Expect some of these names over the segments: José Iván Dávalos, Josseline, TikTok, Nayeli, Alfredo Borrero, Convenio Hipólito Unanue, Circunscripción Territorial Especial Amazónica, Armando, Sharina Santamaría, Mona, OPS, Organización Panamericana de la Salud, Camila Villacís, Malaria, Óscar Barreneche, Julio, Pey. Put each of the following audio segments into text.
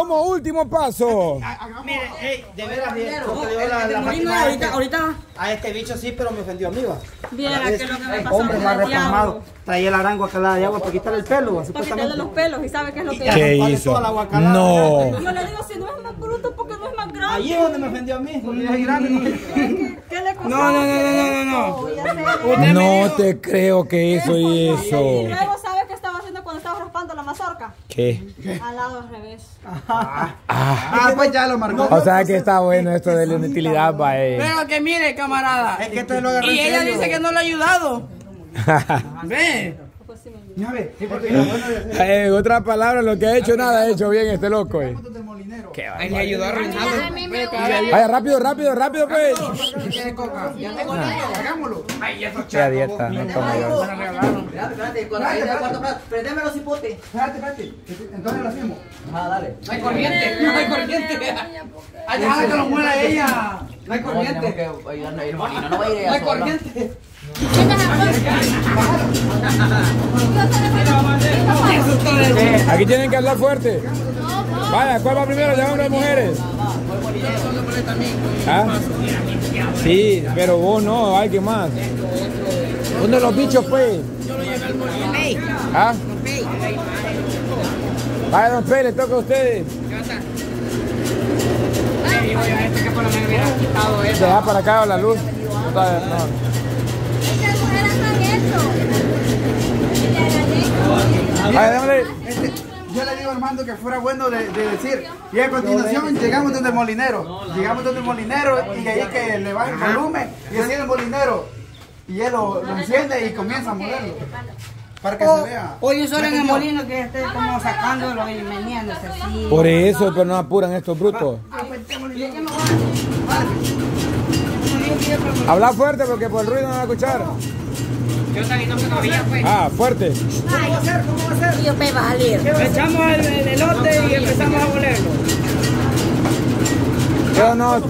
Como último paso. Mire, hey, de veras bien. Ahorita. A este bicho sí, pero me ofendió a mí, va. Viera que lo que me pasó. Hombre más reformado. Traía el arango acalada de agua para quitarle el pelo. Para quitarle los pelos y sabe qué es lo que hizo. No. Yo le digo, si no es más bruto, porque no es más grande. Ahí es donde me ofendió a mí. Porque es grande. ¿Qué le costó? No. No te creo que eso y eso. Mazorca. ¿Qué? Al lado al revés. Pues ya lo marcó. O sea que está bueno esto de la inutilidad, bae. Pero que mire, camarada. Es que esto lo agarró. Y ella dice que no le ha ayudado. Ve. En otras palabras, lo que ha hecho, nada ha hecho bien este loco. ¿Qué va? Le ayudó a arruinarlo. Vaya, rápido, pues. Ya tengo niño, hagámoslo. Ay, ya está dieta, no como yo. Prendeme los hipotes. Espérate. Entonces lo hacemos. Ah, dale. No hay corriente. Ay, déjame que lo muera ella. No hay corriente. No hay corriente. Aquí tienen que hablar fuerte. Vaya, ¿cuál va primero? ¿De hombres o mujeres? ¿Ah? Sí, pero vos no, hay que más. ¿Dónde los bichos, Pey? Yo lo llevé al molino. ¿Ah? Vaya, don Pey, le toca a ustedes. Se va para acá la luz. Yo le digo a Armando que fuera bueno de decir, y a continuación llegamos donde el molinero. Y ahí que le baja el volumen y así el molinero. Y él lo enciende y comienza a molerlo. Para que se vea. Hoy solo en el molino que esté como sacándolo y meneándose así. Por eso, pero no apuran estos brutos. Habla fuerte porque por el ruido no va a escuchar. Yo también no me sabía, pues. Ah, fuerte. ¿Cómo va a ser? Yo me va a salir. Echamos el elote y empezamos a volerlo. Yo no. No.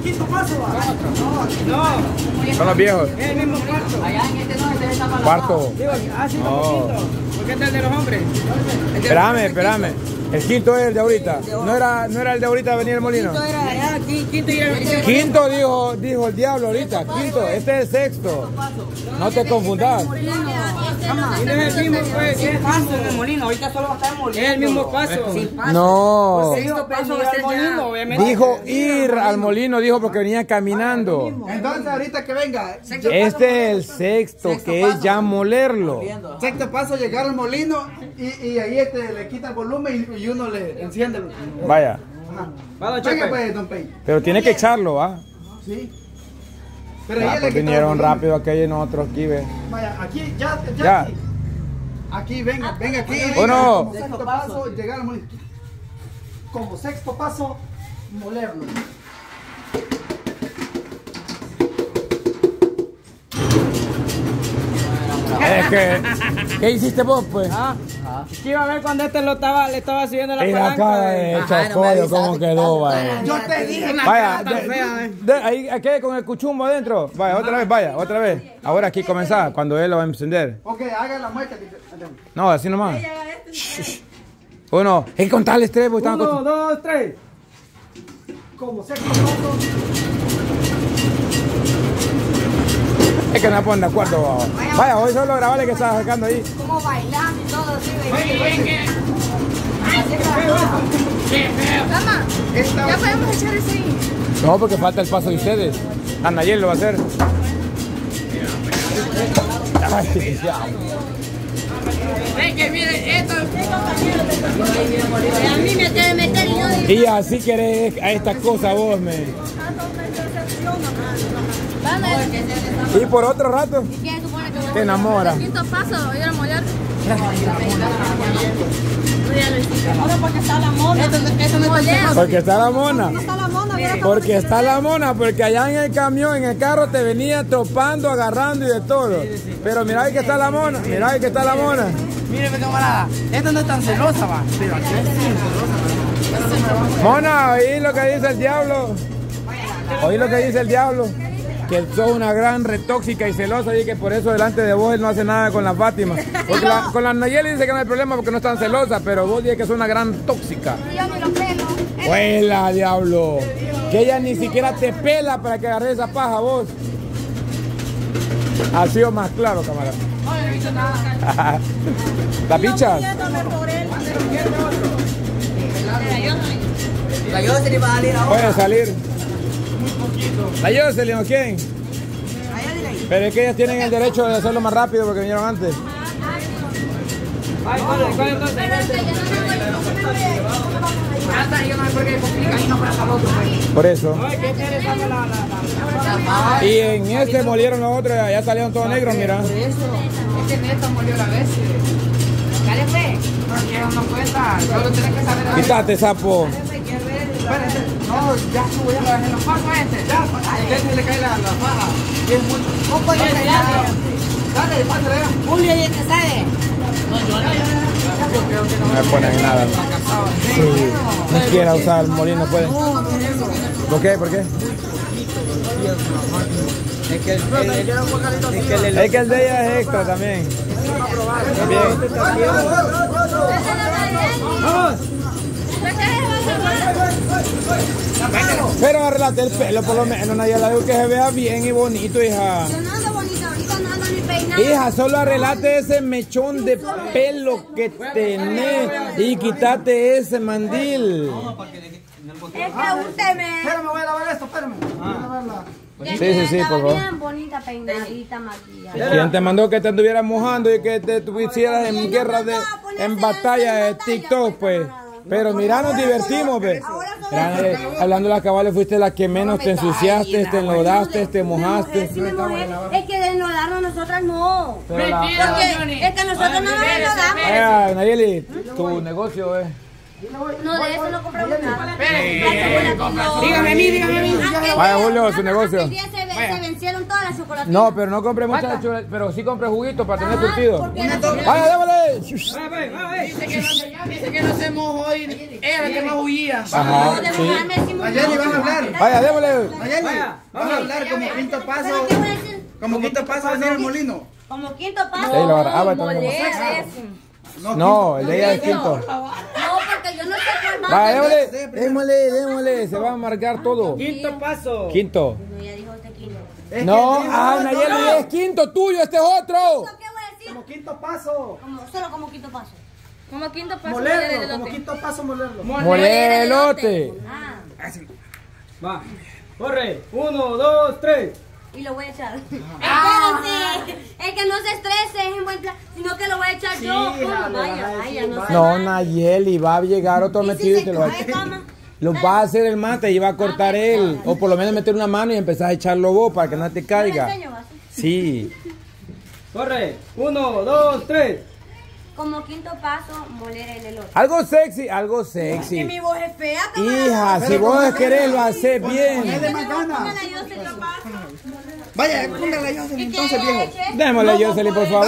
Son los viejos. Es el mismo cuarto. Allá en este no se está para. Cuarto. Así no. Porque este es el de los hombres. Espérame. El quinto es el de ahorita. No era el de ahorita de venir el molino. Quinto era allá, quinto y el quinto dijo el diablo ahorita. Quinto, este es el sexto. No te confundas. Es el mismo paso en el molino. Ahorita solo va a estar el molino. Es el mismo paso. No. Sexto paso va a ser molino, obviamente. Dijo ir al molino, dijo porque venía caminando. Entonces ahorita que venga. Este es el sexto, que es ya molerlo. Sexto paso llegar al molino y ahí este le quita el volumen y uno le enciende. Vaya. Vaya, pues, don Pey. Pero tiene que echarlo, ¿ah? Sí. Pero ya pues vinieron rápido aquellos y nosotros aquí, ve. Vaya, aquí, ya. Aquí, venga aquí. Uno. Como sexto paso, llegar al molino. Como sexto paso, molerlo. Es que, ¿qué hiciste vos, pues? ¿Qué iba a ver cuando este le estaba subiendo la palanca? Mira acá, Chocollo, cómo quedó, vaya. Yo te dije, vaya, ahí quede con el cuchumbo adentro. Vaya, otra vez. Ahora aquí comenzá, cuando él lo va a encender. Ok, haga la muestra. No, así nomás. Uno, hay que contarles tres. Uno, dos, tres. Como sexto paso. Es que no ponen de acuerdo, babo. Vaya, hoy solo grabale que estaba sacando ahí. Como bailando y todo así, baby. Mamá, ya podemos echar ese ahí. No, porque falta el paso de ustedes. A Nayeli lo va a hacer. Ay, ya. Es que mire, esto es. A mí me quiere meter y yo. Y así querés a estas cosas vos, me. Y por otro rato te enamora. Quinto paso, voy a moler. Porque está la mona, porque allá en el camión, en el carro te venía tropando, agarrando y de todo. Pero mira ahí que está la mona, Mire, camarada, esta no es tan celosa, va. Pero aquí es celosa. Mona, oí lo que dice el diablo. Que sos una gran retóxica y celosa y que por eso delante de vos él no hace nada con la Fátima. Porque con la Nayeli dice que no hay problema porque no es tan celosa, pero vos dices que sos una gran tóxica. Yo ni lo pelo. ¡Huela, diablo! Que ella ni siquiera te pela para que agarres esa paja, vos. Ha sido más claro, camarada. No, no he visto nada. ¿Las bichas? La Jocelyn va a salir ahora. Pueden salir. Muy poquito. ¿La Jocelyn o quién? Pero es que ellas tienen el derecho de hacerlo más rápido porque vinieron antes. Ay, ¿cuál entonces? Por eso. Y en este molieron los otros, ya salieron todos negros, mira. Por eso. Este neta molió a veces. Dale, fe. No, no cuenta. Solo tienes que saber. Quítate, sapo. No, ya sube la vez en los pasos este. Ya, a este le cae la faja. Y es mucho. No puede ser. Dale, pásale. Julio ya te sabe. No me ponen nada. No quiera usar el molino, puede. ¿Por qué? ¿Por qué? Es que el de ella es extra también. Vamos. Pero arreglate el pelo por lo menos, Nayela, que se vea bien y bonito, hija. Yo no ando bonito, ahorita no ando ni peinado. Hija, solo arreglate ese mechón de pelo que tenés y quítate ese mandil. Pero me voy a lavar esto, espérame. Sí, por favor. Bien bonita, peinadita, maquillada. ¿Quién te mandó que te anduvieras mojando y que te tuvieras en guerra de, en batalla de TikTok, pues? Pero mira, nos divertimos, ve. Hablando de las cabales, fuiste la que menos te ensuciaste, te enlodaste, te mojaste. Es que de enlodarnos nosotras no. Es que nosotros no nos enlodamos. Nayeli, tu negocio es. No, de eso no compramos nada. Dígame a mí. Vaya, Julio, su negocio. Se vencieron todas las chocolatinas. No, pero no compré muchas chocolatinas, pero sí compré juguitos para tener surtido. Vaya, déjale. Dice que no se mojó y era que no huía. Nayeli, van a hablar. Vaya, déjale. Nayeli, van a hablar como quinto paso. Como quinto paso va a ser el molino. Como quinto paso. No, el de ella es quinto. Va, démosle, se va a marcar todo. Quinto paso. Quinto. No, ya dijo este quinto. No, Nayeli, es quinto tuyo, este es otro. ¿Qué voy a decir? Como quinto paso. Solo como quinto paso. Como quinto paso. Molerlo, como quinto paso, molerlo. Molelote. Va, corre. 1, 2, 3. Y lo voy a echar. Espérense. Es que no se estrese, es en buen plan, sino que lo voy a echar yo. Vaya, no, Nayeli, va a llegar otro metido y te lo va a echar. Lo va a hacer el mate y va a cortar él. O por lo menos meter una mano y empezar a echarlo vos para que no te caiga. Sí. Corre. 1, 2, 3. Como quinto paso, moler el elote. Algo sexy. Que mi voz es fea, hija, si vos querés lo haces bien. Vaya, póngale a Jocelyn entonces, viejo. Démosle a Jocelyn, por favor.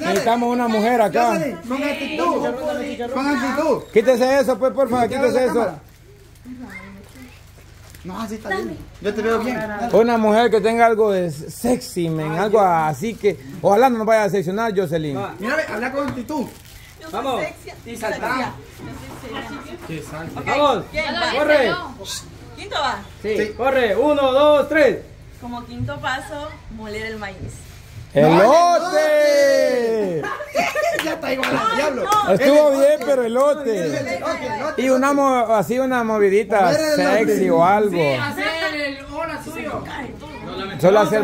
Necesitamos una mujer acá. Con actitud. Quítese eso, pues, por favor, quítese eso. No, así está bien. Yo te veo bien. Una mujer que tenga algo de sexy, men, algo así que... Ojalá no nos vaya a decepcionar, Jocelyn. Mira, habla con actitud. Vamos. Y saltamos. Vamos. Corre. ¿Quinto va? Sí. Corre. 1, 2, 3. Como quinto paso, moler el maíz. ¡Elote! Ya está igual al diablo. Estuvo bien, pero elote. Y una así una movidita sexy o algo. Sí, hacer el hola suyo. Solo hacer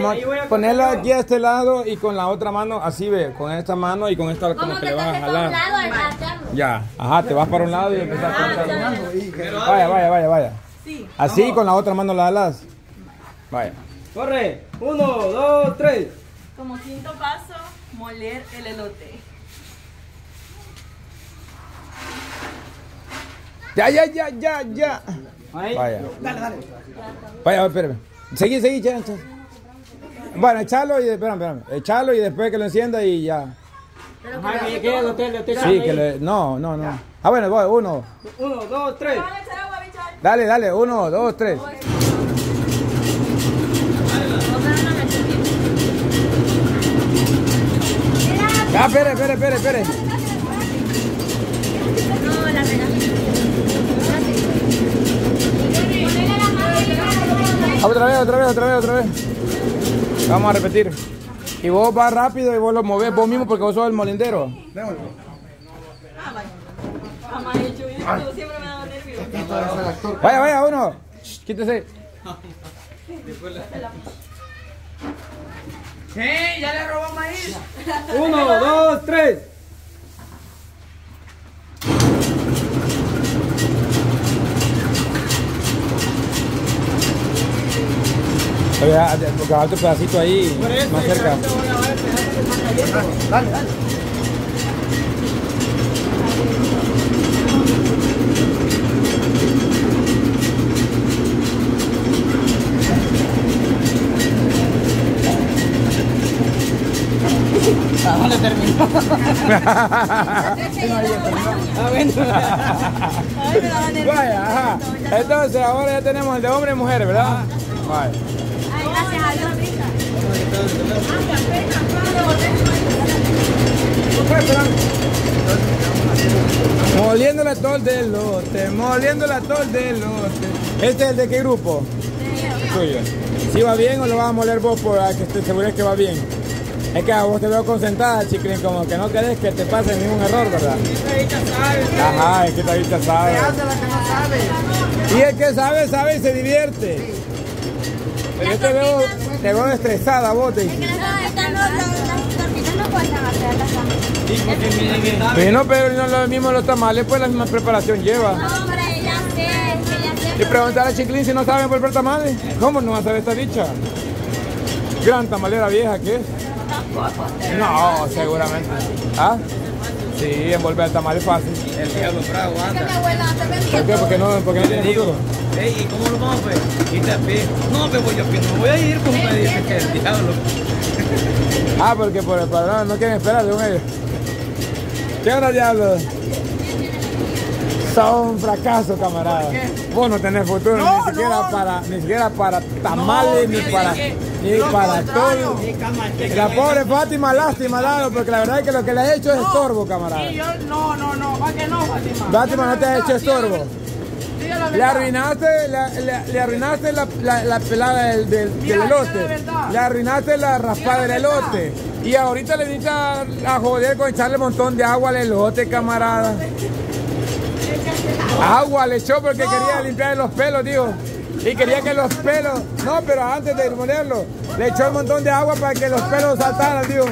ponerlo aquí a este lado y con la otra mano así ve, con esta mano y con esta como que le vas a jalar. Ya, ajá, te vas para un lado y empiezas a jalar. Vaya. Así con la otra mano la jalas. Vaya. Corre, 1, 2, 3. Como quinto paso, moler el elote. Ya. Vaya. Dale. Vaya, espérame. Seguí, ya. Bueno, echalo y después que lo encienda y ya. Ay, que el elote. Sí, que le... No. Ah, bueno, voy, 1, 2, 3. Dale, 1, 2, 3. Ah, espere. No, la regalé. otra vez. Vamos a repetir. Y vos vas rápido y vos lo movés vos mismo porque vos sos el molindero. Démoslo. Jamás he hecho esto, siempre me ha dado nervios. Vaya, vaya, uno. Shh, quítese. ¡Sí! ¡Ya le robó maíz! 1, 2, 3. Oye, otro pedacito ahí, más cerca. Dale, dale. No le terminó. Vaya, entonces ahora ya tenemos el de hombre y mujer, ¿verdad? Vaya. Gracias a Dios, rica. Moliendo la tol del lote, moliendo la tol del lote. ¿Este es el de qué grupo? Tuyo. ¿Si va bien o lo vas a moler vos para que te asegures que va bien? Es que a vos te veo concentrada, chiquilín, como que no querés que te pase ningún error, ¿verdad? Ajá, es que esta vista sabe. Y el que sabe, sabe y se divierte. Pero yo te veo estresada, vos te dices. No, pero no lo mismo los tamales, pues la misma preparación lleva. Hombre, ya sé. Y preguntar a chiquilín si no saben volver tamales. ¿Cómo no va a saber esta dicha? Gran tamalera vieja que es. No, seguramente. ¿Ah? Sí, envolver el tamal es fácil. El diablo bravo, anda. ¿Por qué? Porque no tiene futuro. Ey, ¿y cómo lo vamos a hacer? No, pero yo no voy a ir como me dice que el diablo. Ah, porque por el padrón no quieren esperar, según ellos. ¿Qué onda, diablo? Son fracaso, camarada. Vos no tenés futuro, no, ni siquiera para tamales, no, ni para todo. La pobre Fátima, lástima, Lalo, porque la verdad es que lo que le ha hecho es estorbo, camarada. No, ¿para qué no, Fátima? Fátima no te ha hecho estorbo. Le arruinaste la pelada del elote. Le arruinaste la raspada del elote. Y ahorita le viniste a joder con echarle un montón de agua al elote, camarada. Agua le echó porque quería limpiar los pelos, digo. Y quería que los pelos... No, pero antes de molerlo, le echó un montón de agua para que los pelos saltaran, digo.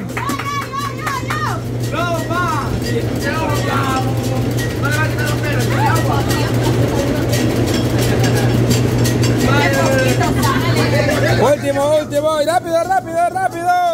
Último, y rápido.